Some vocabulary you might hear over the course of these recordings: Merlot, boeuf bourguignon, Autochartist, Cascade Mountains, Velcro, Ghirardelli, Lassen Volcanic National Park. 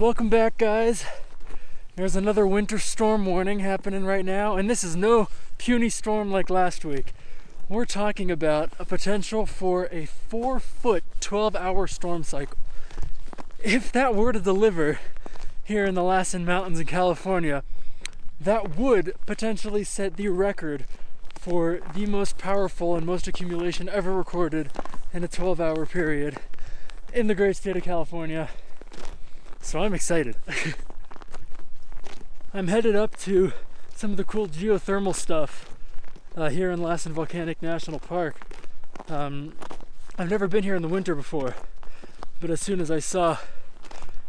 Welcome back, guys. There's another winter storm warning happening right now, and this is no puny storm like last week. We're talking about a potential for a 4-foot, 12-hour storm cycle. If that were to deliver here in the Lassen Mountains in California, that would potentially set the record for the most powerful and most accumulation ever recorded in a 12-hour period in the great state of California. So I'm excited. I'm headed up to some of the cool geothermal stuff here in Lassen Volcanic National Park. I've never been here in the winter before, but as soon as I saw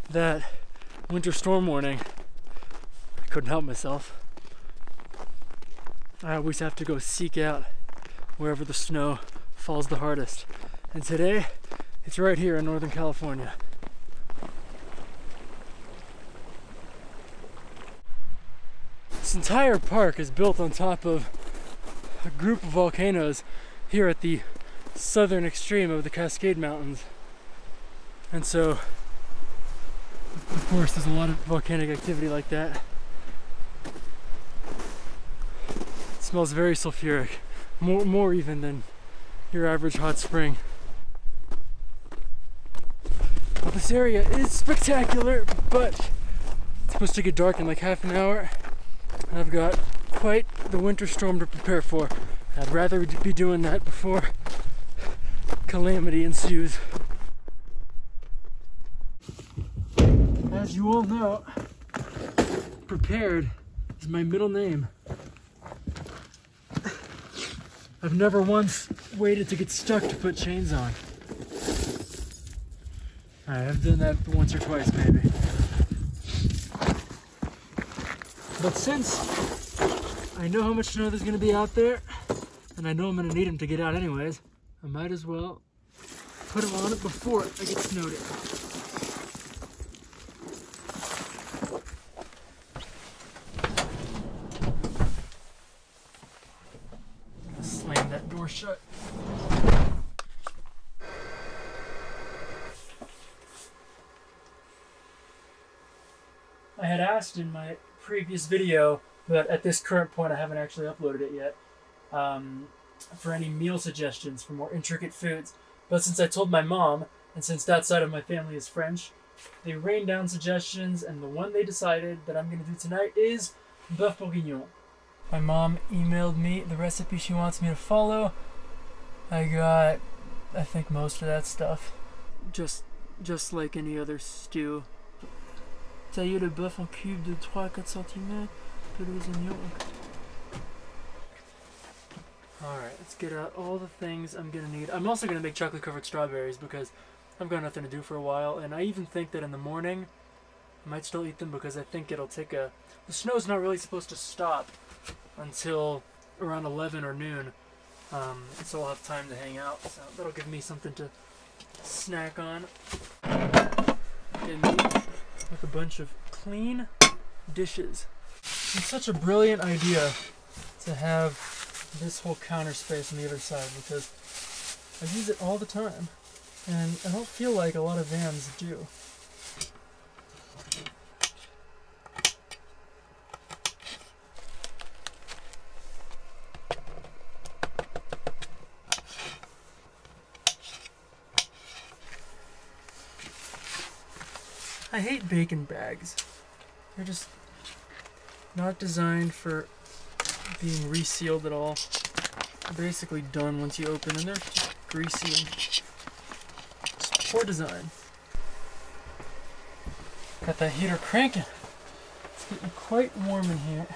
that winter storm warning, I couldn't help myself. I always have to go seek out wherever the snow falls the hardest. And today, it's right here in Northern California. This entire park is built on top of a group of volcanoes here at the southern extreme of the Cascade Mountains. And so, of course, there's a lot of volcanic activity like that. It smells very sulfuric, more even than your average hot spring. Well, this area is spectacular, but it's supposed to get dark in like half an hour. I've got quite the winter storm to prepare for. I'd rather be doing that before calamity ensues. As you all know, prepared is my middle name. I've never once waited to get stuck to put chains on. I have done that once or twice, maybe. But since I know how much snow there's going to be out there, and I know I'm going to need them to get out anyways, I might as well put them on it before I get snowed in. Slam that door shut. I had asked in my previous video, but at this current point I haven't actually uploaded it yet, for any meal suggestions for more intricate foods. But since I told my mom, and since that side of my family is French, they rained down suggestions, and the one they decided that I'm going to do tonight is boeuf bourguignon. My mom emailed me the recipe she wants me to follow. I got, I think, most of that stuff. Just like any other stew. Tailler le bœuf en cubes de 3 à 4 cm, pelouse oignon. Alright, let's get out all the things I'm gonna need. I'm also gonna make chocolate covered strawberries because I've got nothing to do for a while, and I even think that in the morning I might still eat them because I think it'll take a... The snow's not really supposed to stop until around 11 or noon, so I'll have time to hang out. So that'll give me something to snack on. With a bunch of clean dishes. It's such a brilliant idea to have this whole counter space on the other side because I use it all the time, and I don't feel like a lot of vans do. I hate bacon bags. They're just not designed for being resealed at all. They're basically done once you open, and they're just greasy. It's poor design. Got that heater cranking. It's getting quite warm in here.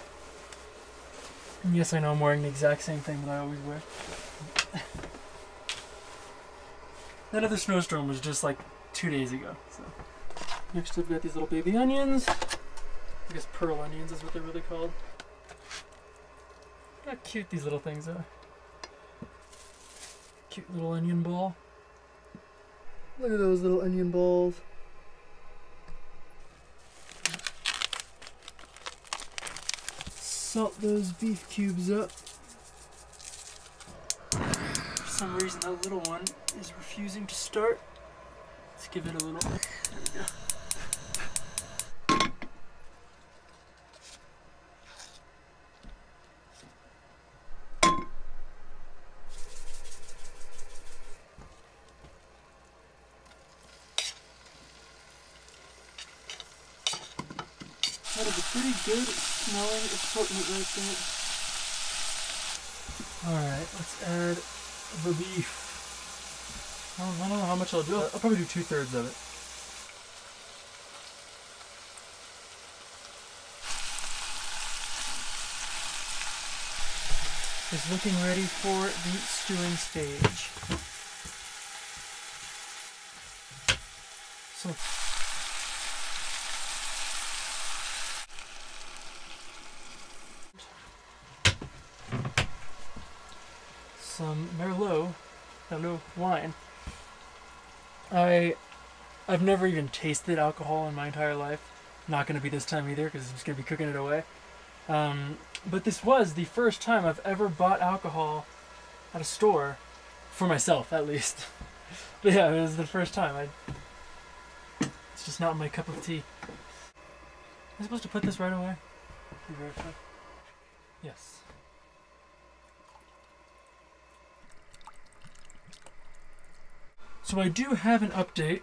And yes, I know I'm wearing the exact same thing that I always wear. That other snowstorm was just like 2 days ago, so. Next I've got these little baby onions. I guess pearl onions is what they're really called. Look how cute these little things are. Cute little onion ball. Look at those little onion balls. Salt those beef cubes up. For some reason that little one is refusing to start. Let's give it a little... There we go. pretty good smelling assortment right there. Alright, let's add the beef. I don't know how much I'll do. I'll probably do 2/3 of it. Is looking ready for the stewing stage. So some Merlot wine. I've never even tasted alcohol in my entire life. Not gonna be this time either, because I'm just gonna be cooking it away. But this was the first time I've ever bought alcohol at a store, for myself at least. But yeah, it was the first time. It's just not my cup of tea. Am I supposed to put this right away? Yes. So I do have an update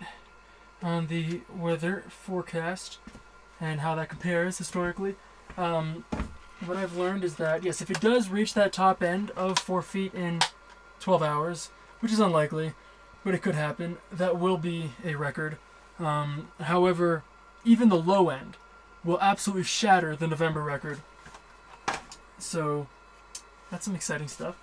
on the weather forecast and how that compares historically. What I've learned is that, yes, if it does reach that top end of 4 feet in 12 hours, which is unlikely, but it could happen, that will be a record. However, even the low end will absolutely shatter the November record. So that's some exciting stuff.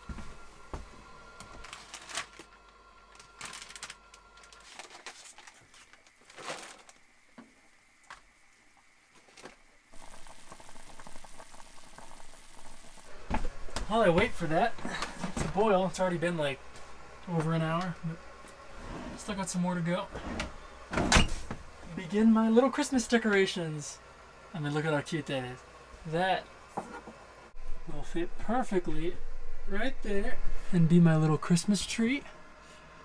While I wait for that to boil, it's already been like over an hour, but still got some more to go. Begin my little Christmas decorations. I mean, look at how cute that is. That will fit perfectly right there and be my little Christmas tree.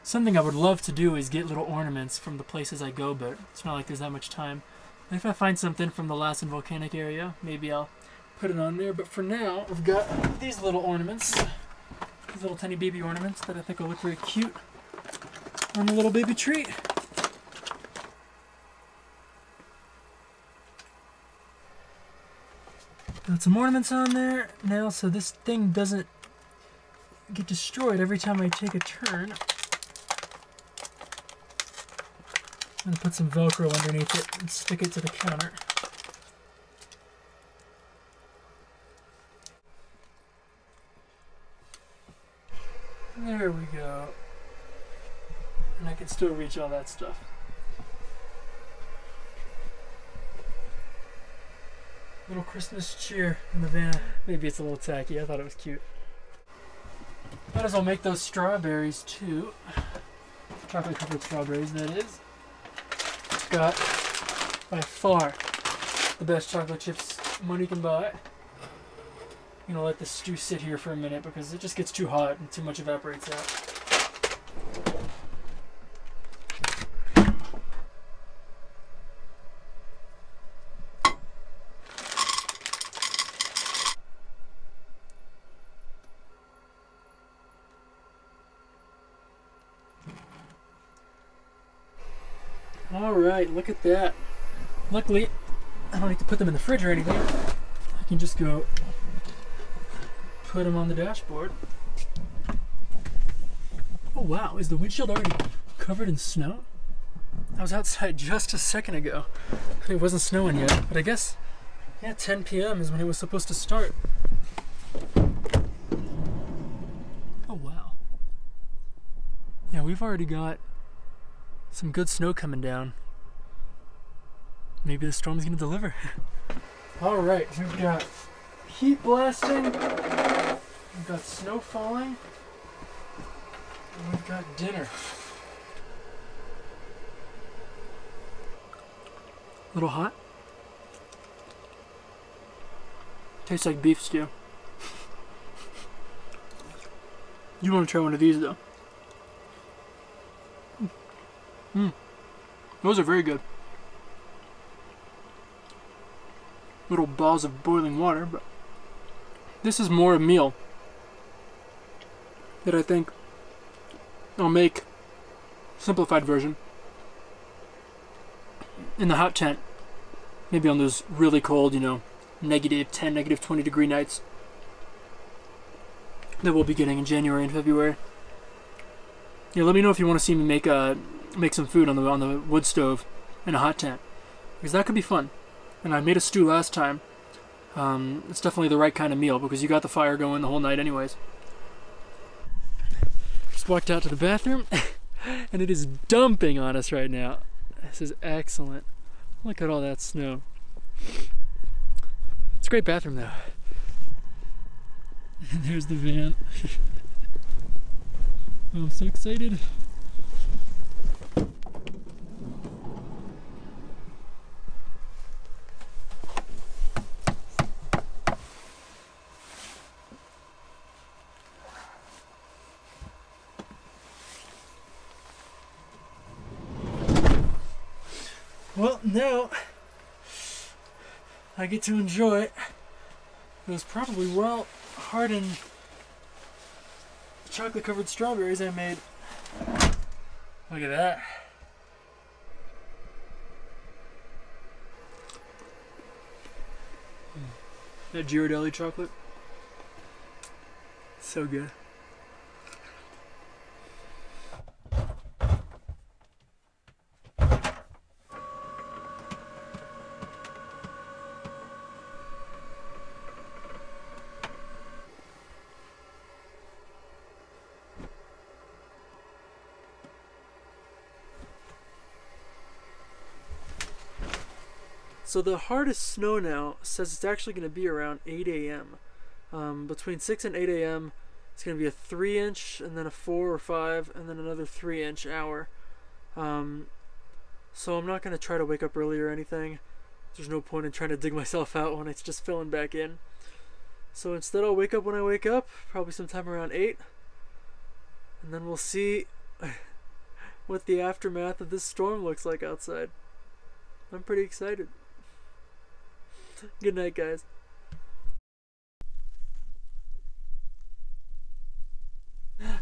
Something I would love to do is get little ornaments from the places I go, but it's not like there's that much time. And if I find something from the Lassen Volcanic area, maybe I'll put it on there, but for now we've got these little ornaments, these little tiny baby ornaments that I think will look very cute on the little baby tree. Got some ornaments on there now so this thing doesn't get destroyed every time I take a turn. I'm gonna put some Velcro underneath it and stick it to the counter. There we go. And I can still reach all that stuff. Little Christmas cheer in the van. Maybe it's a little tacky. I thought it was cute. Might as well make those strawberries too. Chocolate covered strawberries, that is. It's got by far the best chocolate chips money can buy. I'm gonna let the stew sit here for a minute because it just gets too hot and too much evaporates out. All right, look at that. Luckily, I don't need to put them in the fridge or anything. I can just go put them on the dashboard. Oh wow, is the windshield already covered in snow? I was outside just a second ago and it wasn't snowing yet, but I guess, yeah, 10 p.m. is when it was supposed to start. Oh wow. Yeah, we've already got some good snow coming down. Maybe the storm's gonna deliver. All right, we've got heat blasting. We've got snow falling, and we've got dinner. A little hot. Tastes like beef stew. You want to try one of these though. Those are very good. Little balls of boiling water, but this is more a meal that I think I'll make simplified version in the hot tent, maybe on those really cold, you know, negative 10, negative 20 degree nights that we'll be getting in January and February. Yeah, let me know if you want to see me make some food on the wood stove in a hot tent, because that could be fun. And I made a stew last time. It's definitely the right kind of meal because you got the fire going the whole night anyways. Just walked out to the bathroom and it is dumping on us right now. This is excellent. Look at all that snow. It's a great bathroom though. And there's the van. Oh, I'm so excited. Well, now I get to enjoy those probably well hardened chocolate covered strawberries I made. Look at that. That Ghirardelli chocolate. So good. So the hardest snow now says it's actually going to be around 8 a.m. Between 6 and 8 a.m. it's going to be a 3-inch and then a 4 or 5 and then another 3-inch hour. So I'm not going to try to wake up early or anything. There's no point in trying to dig myself out when it's just filling back in. So instead I'll wake up when I wake up, probably sometime around 8. And then we'll see what the aftermath of this storm looks like outside. I'm pretty excited. Good night, guys.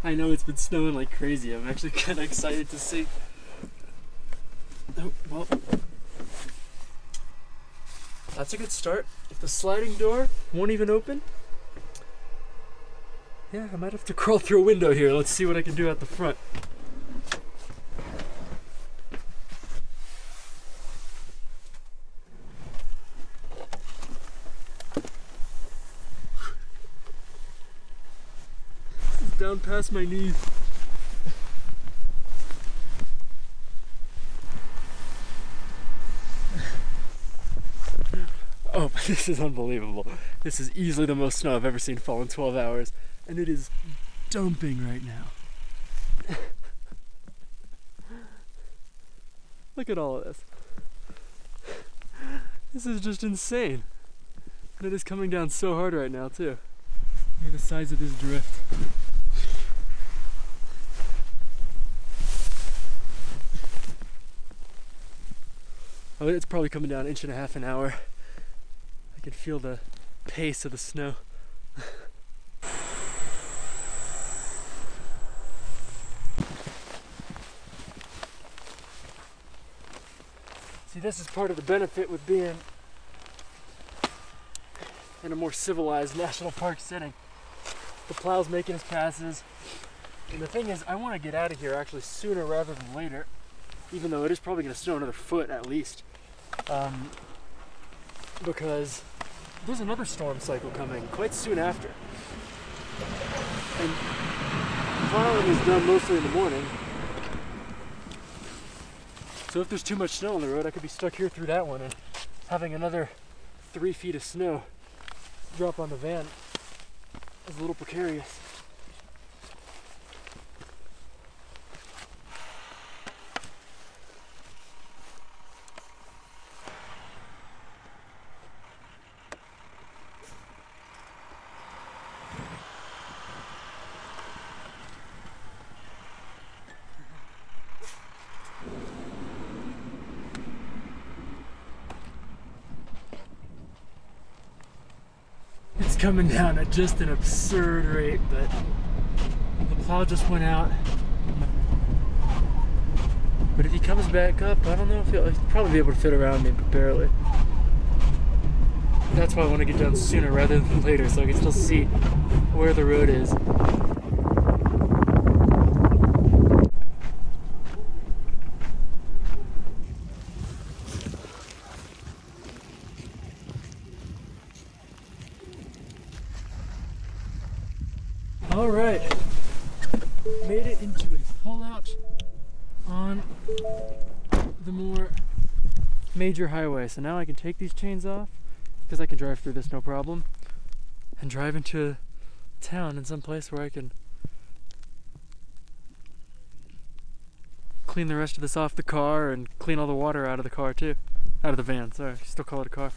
I know it's been snowing like crazy. I'm actually kind of excited to see. Oh, well. That's a good start. If the sliding door won't even open, yeah, I might have to crawl through a window here. Let's see what I can do out the front. Down past my knees. Oh, this is unbelievable. This is easily the most snow I've ever seen fall in 12 hours, and it is dumping right now. Look at all of this. This is just insane. And it is coming down so hard right now, too. Look at the size of this drift. Oh, it's probably coming down 1.5 inches an hour. I can feel the pace of the snow. See, this is part of the benefit with being in a more civilized national park setting. The plow's making his passes. And the thing is, I want to get out of here actually sooner rather than later, even though it is probably going to snow another foot at least. Because there's another storm cycle coming quite soon after. And plowing is done mostly in the morning. So if there's too much snow on the road, I could be stuck here through that one and having another 3 feet of snow drop on the van is a little precarious. Coming down at just an absurd rate, but the plow just went out. But if he comes back up, I don't know if he'll probably be able to fit around me, but barely. that's why I want to get done sooner rather than later, so I can still see where the road is. Alright, made it into a pullout on the more major highway. So now I can take these chains off, because I can drive through this no problem, and drive into town in some place where I can clean the rest of this off the car and clean all the water out of the car too. Out of the van, sorry, still call it a car.